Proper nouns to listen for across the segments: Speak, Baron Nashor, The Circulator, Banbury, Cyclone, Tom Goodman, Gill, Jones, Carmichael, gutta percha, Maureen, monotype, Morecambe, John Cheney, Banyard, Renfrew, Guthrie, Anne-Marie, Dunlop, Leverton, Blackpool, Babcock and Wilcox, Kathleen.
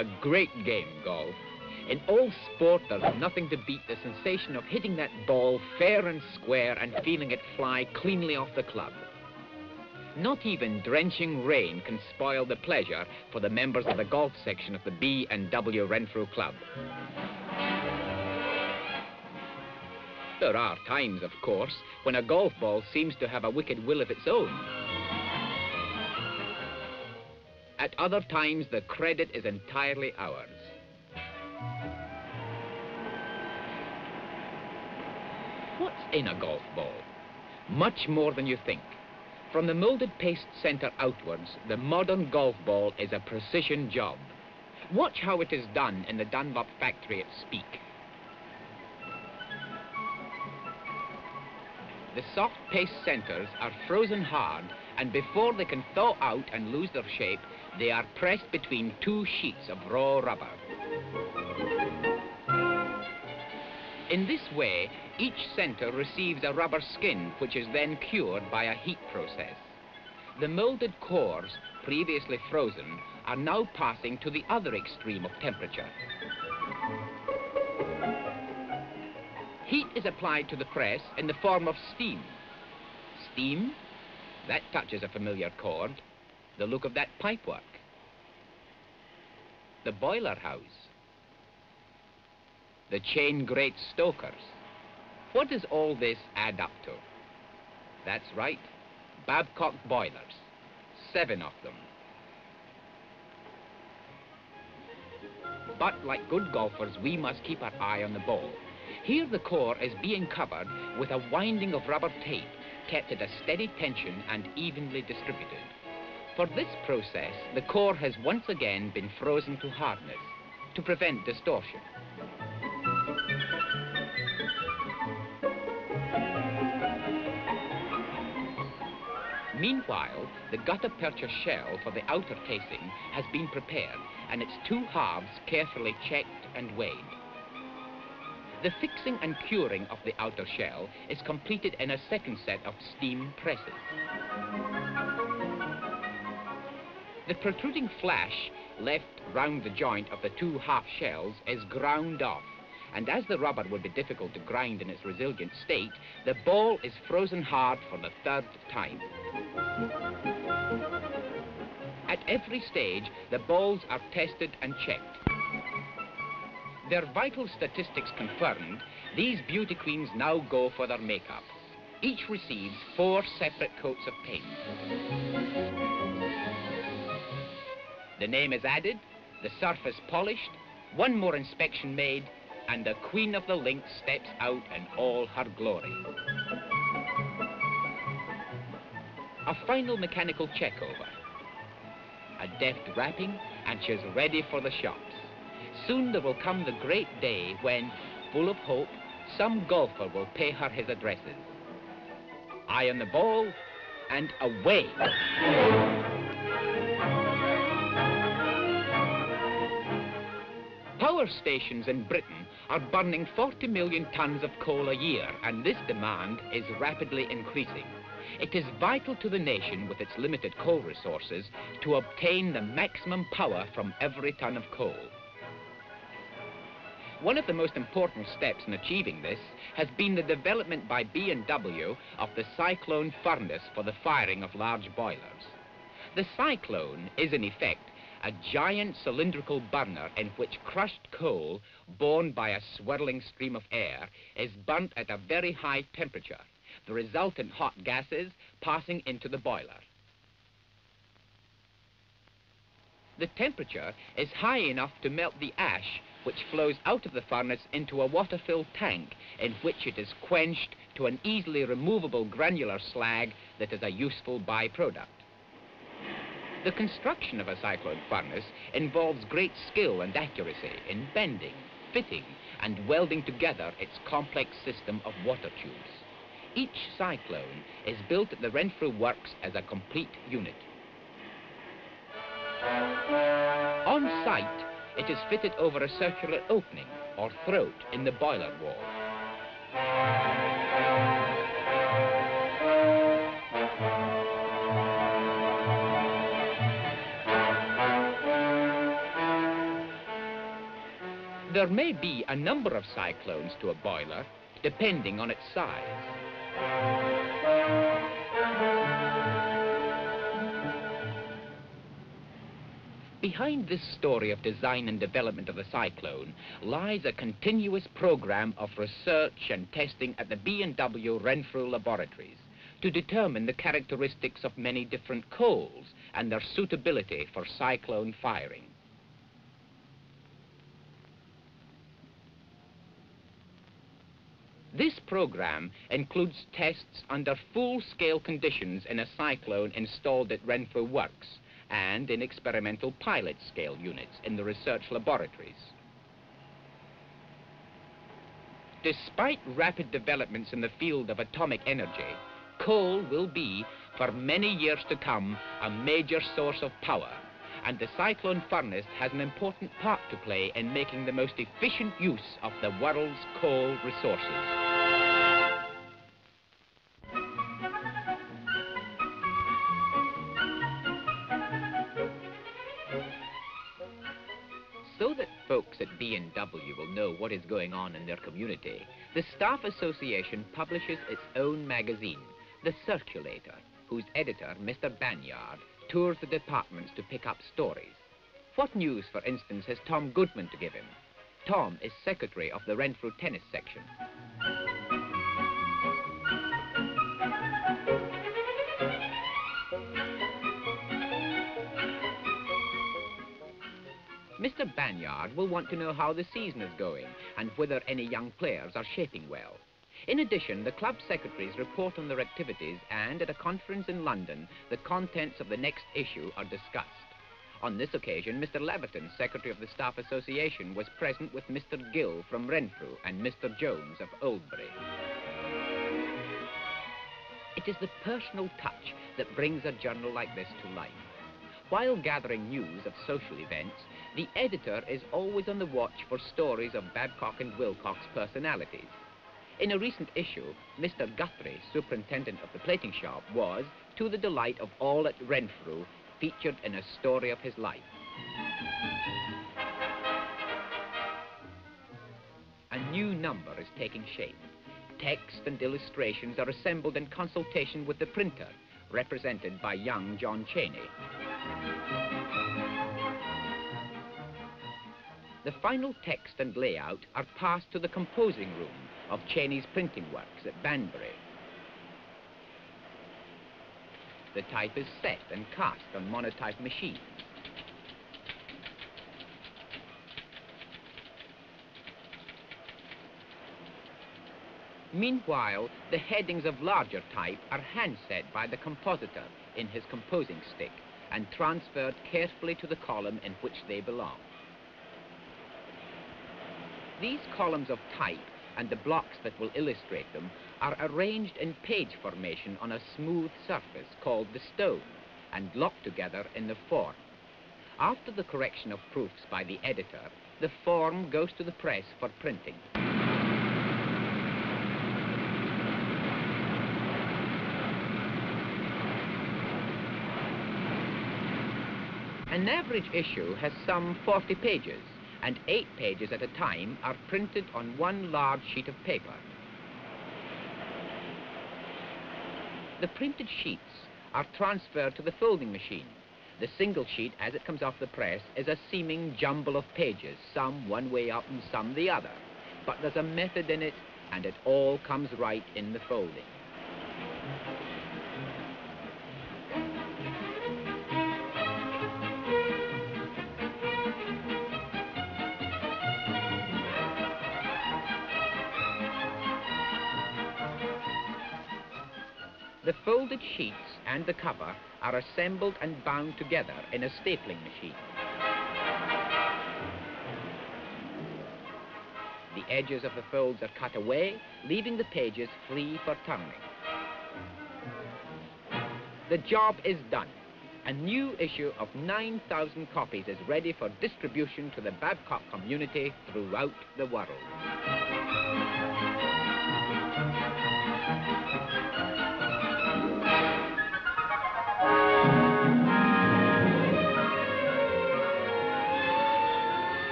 a great game, golf. In all sport, there's nothing to beat the sensation of hitting that ball fair and square and feeling it fly cleanly off the club. Not even drenching rain can spoil the pleasure for the members of the golf section of the B&W Renfrew Club. There are times, of course, when a golf ball seems to have a wicked will of its own. At other times, the credit is entirely ours. What's in a golf ball? Much more than you think. From the moulded paste centre outwards, the modern golf ball is a precision job. Watch how it is done in the Dunlop factory at Speak. The soft paste centres are frozen hard, and before they can thaw out and lose their shape, they are pressed between two sheets of raw rubber. In this way, each centre receives a rubber skin, which is then cured by a heat process. The moulded cores, previously frozen, are now passing to the other extreme of temperature. Heat is applied to the press in the form of steam. Steam? That touches a familiar chord. The look of that pipework. The boiler house. The chain grate stokers. What does all this add up to? That's right, Babcock boilers. 7 of them. But like good golfers, we must keep our eye on the ball. Here the core is being covered with a winding of rubber tape, kept at a steady tension and evenly distributed. For this process, the core has once again been frozen to hardness, to prevent distortion. Meanwhile, the gutta percha shell for the outer casing has been prepared and its 2 halves carefully checked and weighed. The fixing and curing of the outer shell is completed in a second set of steam presses. The protruding flash left round the joint of the 2 half shells is ground off, and as the rubber would be difficult to grind in its resilient state, the ball is frozen hard for the 3rd time. At every stage, the balls are tested and checked. Their vital statistics confirmed, these beauty queens now go for their makeup. Each receives 4 separate coats of paint. The name is added, the surface polished, 1 more inspection made, and the queen of the links steps out in all her glory. A final mechanical checkover, a deft wrapping, and she's ready for the shops. Soon there will come the great day when, full of hope, some golfer will pay her his addresses. Eye on the ball, and away! Power stations in Britain are burning 40 million tons of coal a year, and this demand is rapidly increasing. It is vital to the nation, with its limited coal resources, to obtain the maximum power from every ton of coal. One of the most important steps in achieving this has been the development by B&W of the Cyclone furnace for the firing of large boilers. The Cyclone is, in effect, a giant cylindrical burner in which crushed coal, borne by a swirling stream of air, is burnt at a very high temperature, the resultant hot gases passing into the boiler. The temperature is high enough to melt the ash which flows out of the furnace into a water-filled tank in which it is quenched to an easily removable granular slag that is a useful by-product. The construction of a cyclone furnace involves great skill and accuracy in bending, fitting, and welding together its complex system of water tubes. Each cyclone is built at the Renfrew Works as a complete unit. On site, it is fitted over a circular opening, or throat, in the boiler wall. There may be a number of cyclones to a boiler, depending on its size. Behind this story of design and development of the cyclone lies a continuous program of research and testing at the B&W Renfrew laboratories to determine the characteristics of many different coals and their suitability for cyclone firing. This program includes tests under full-scale conditions in a cyclone installed at Renfrew Works and in experimental pilot-scale units in the research laboratories. Despite rapid developments in the field of atomic energy, coal will be, for many years to come, a major source of power, and the cyclone furnace has an important part to play in making the most efficient use of the world's coal resources. Folks at B&W will know what is going on in their community. The Staff Association publishes its own magazine, The Circulator, whose editor, Mr. Banyard, tours the departments to pick up stories. What news, for instance, has Tom Goodman to give him? Tom is secretary of the Renfrew Tennis Section. Mr. Banyard will want to know how the season is going and whether any young players are shaping well. In addition, the club secretaries report on their activities, and at a conference in London, the contents of the next issue are discussed. On this occasion, Mr. Leverton, secretary of the Staff Association, was present with Mr. Gill from Renfrew and Mr. Jones of Oldbury. It is the personal touch that brings a journal like this to life. While gathering news of social events, the editor is always on the watch for stories of Babcock and Wilcox personalities. In a recent issue, Mr. Guthrie, superintendent of the plating shop, was, to the delight of all at Renfrew, featured in a story of his life. A new number is taking shape. Text and illustrations are assembled in consultation with the printer, represented by young John Cheney. The final text and layout are passed to the composing room of Cheney's printing works at Banbury. The type is set and cast on monotype machines. Meanwhile, the headings of larger type are handset by the compositor in his composing stick and transferred carefully to the column in which they belong. These columns of type and the blocks that will illustrate them are arranged in page formation on a smooth surface called the stone and locked together in the form. After the correction of proofs by the editor, the form goes to the press for printing. An average issue has some 40 pages, and 8 pages at a time are printed on one large sheet of paper. The printed sheets are transferred to the folding machine. The single sheet, as it comes off the press, is a seeming jumble of pages, some one way up and some the other. But there's a method in it, and it all comes right in the folding. The folded sheets and the cover are assembled and bound together in a stapling machine. The edges of the folds are cut away, leaving the pages free for turning. The job is done. A new issue of 9,000 copies is ready for distribution to the Babcock community throughout the world.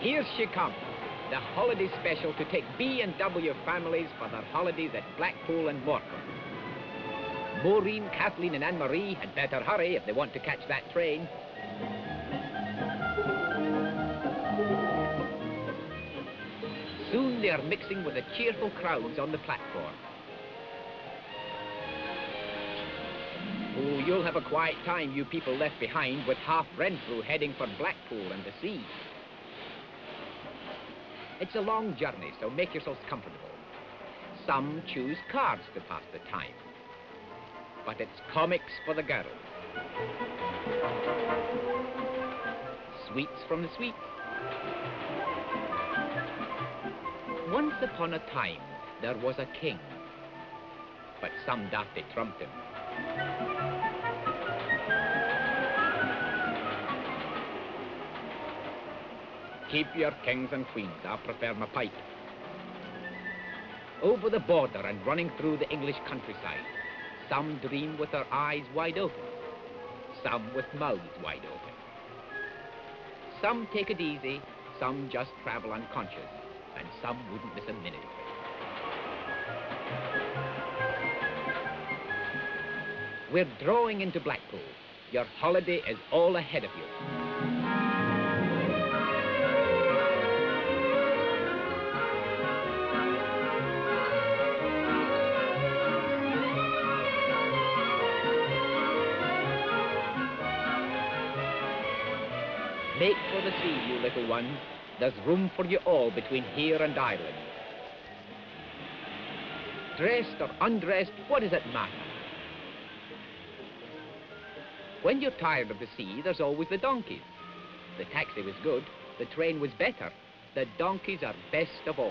Here she comes, the holiday special to take B&W families for their holidays at Blackpool and Morecambe. Maureen, Kathleen and Anne-Marie had better hurry if they want to catch that train. Soon they are mixing with the cheerful crowds on the platform. Oh, you'll have a quiet time, you people left behind, with half Renfrew heading for Blackpool and the sea. It's a long journey, so make yourselves comfortable. Some choose cards to pass the time. But it's comics for the girls. Sweets from the sweets. Once upon a time, there was a king. But some dafty trumped him. Keep your kings and queens, I prefer my pipe. Over the border and running through the English countryside, some dream with their eyes wide open, some with mouths wide open. Some take it easy, some just travel unconscious, and some wouldn't miss a minute of it. We're drawing into Blackpool. Your holiday is all ahead of you. Make for the sea, you little ones. There's room for you all between here and Ireland. Dressed or undressed, what does it matter? When you're tired of the sea, there's always the donkeys. The taxi was good, the train was better. The donkeys are best of all.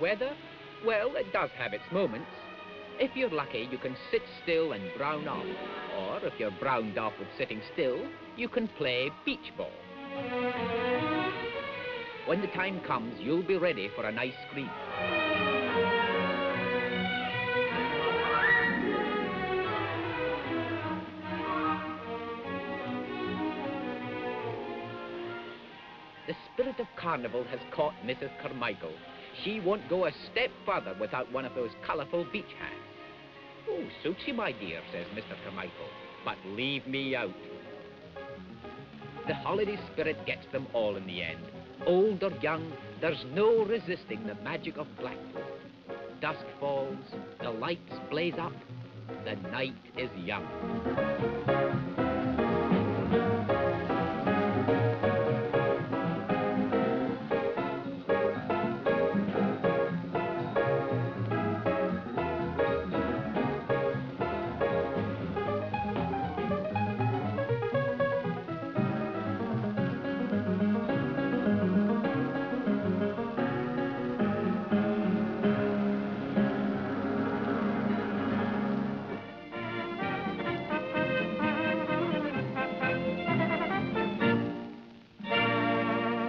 Weather? Well, it does have its moments. If you're lucky, you can sit still and brown off. Or if you're browned off with sitting still, you can play beach ball. When the time comes, you'll be ready for an ice cream. The spirit of carnival has caught Mrs. Carmichael. She won't go a step further without one of those colourful beach hats. Oh, suits you, my dear, says Mr. Carmichael, but leave me out. The holiday spirit gets them all in the end. Old or young, there's no resisting the magic of Blackpool. Dusk falls, the lights blaze up, the night is young.